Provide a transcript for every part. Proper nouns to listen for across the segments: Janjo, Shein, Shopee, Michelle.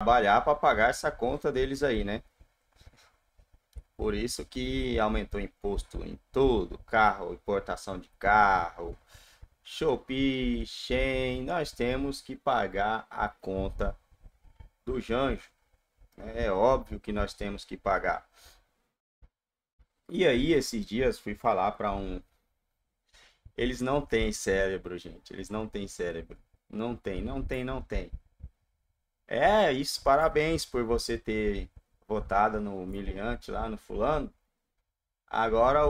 trabalhar para pagar essa conta deles aí, né? Por isso que aumentou imposto em tudo, carro, importação de carro, Shopee, Shein, nós temos que pagar a conta do Janjo. É óbvio que nós temos que pagar. E aí, esses dias fui falar para um... Eles não têm cérebro, gente. Eles não têm cérebro. Não tem, não tem, não tem. É isso, parabéns por você ter votado no humilhante lá, no fulano. Agora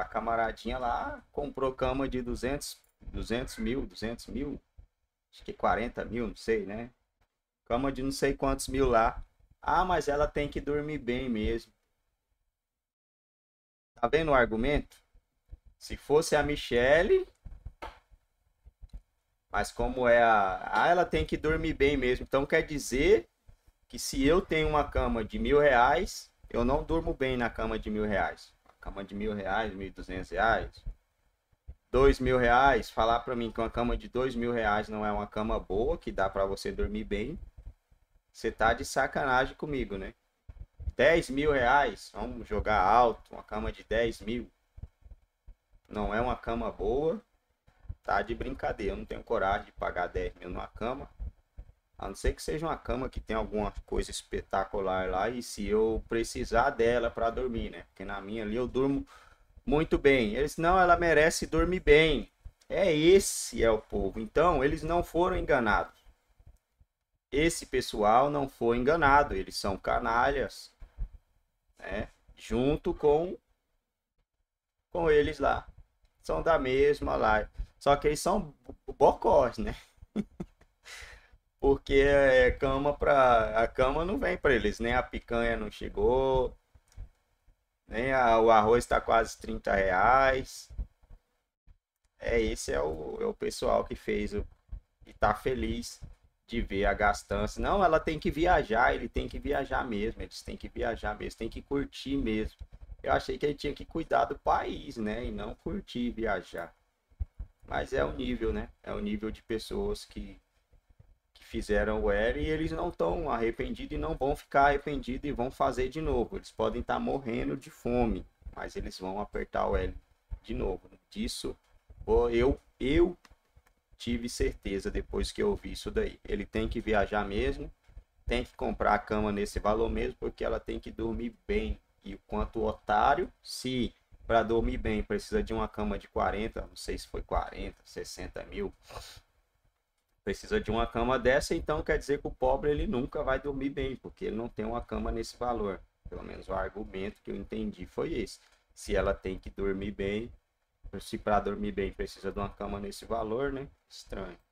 a camaradinha lá comprou cama de 200 mil, acho que 40 mil, não sei, né? Cama de não sei quantos mil lá. Ah, mas ela tem que dormir bem mesmo. Tá vendo o argumento? Se fosse a Michelle... Mas como é a... Ah, ela tem que dormir bem mesmo. Então quer dizer... que se eu tenho uma cama de R$1.000, eu não durmo bem na cama de R$1.000. A cama de R$1.000, R$1.200, R$2.000. Falar para mim que uma cama de R$2.000 não é uma cama boa, que dá para você dormir bem. Você tá de sacanagem comigo, né? R$10.000, vamos jogar alto. Uma cama de R$10.000 não é uma cama boa. Tá de brincadeira, eu não tenho coragem de pagar R$10.000 numa cama. A não ser que seja uma cama que tem alguma coisa espetacular lá e se eu precisar dela para dormir, né? Porque na minha ali eu durmo muito bem. Eles, não, ela merece dormir bem. Esse é o povo. Então, eles não foram enganados. Esse pessoal não foi enganado. Eles são canalhas, né? Junto com eles lá. São da mesma live. Só que eles são bocós, né? Porque é cama para... A cama não vem para eles. Nem a picanha não chegou. Nem o arroz está quase R$30. Esse é o pessoal que fez o... E tá feliz de ver a gastança. Não, ela tem que viajar. Ele tem que viajar mesmo. Eles têm que viajar mesmo. Tem que curtir mesmo. Eu achei que ele tinha que cuidar do país, né? E não curtir viajar. Mas é o nível, né? É o nível de pessoas que... fizeram o L e eles não estão arrependidos e não vão ficar arrependidos e vão fazer de novo. Eles podem estar morrendo de fome, mas eles vão apertar o L de novo. Disso eu tive certeza depois que eu vi isso daí. Ele tem que viajar mesmo, tem que comprar a cama nesse valor mesmo, porque ela tem que dormir bem. E o quanto otário, se para dormir bem precisa de uma cama de 40, não sei se foi 40, 60 mil... Precisa de uma cama dessa, então quer dizer que o pobre ele nunca vai dormir bem, porque ele não tem uma cama nesse valor. Pelo menos o argumento que eu entendi foi esse. Se ela tem que dormir bem, se para dormir bem precisa de uma cama nesse valor, né? Estranho.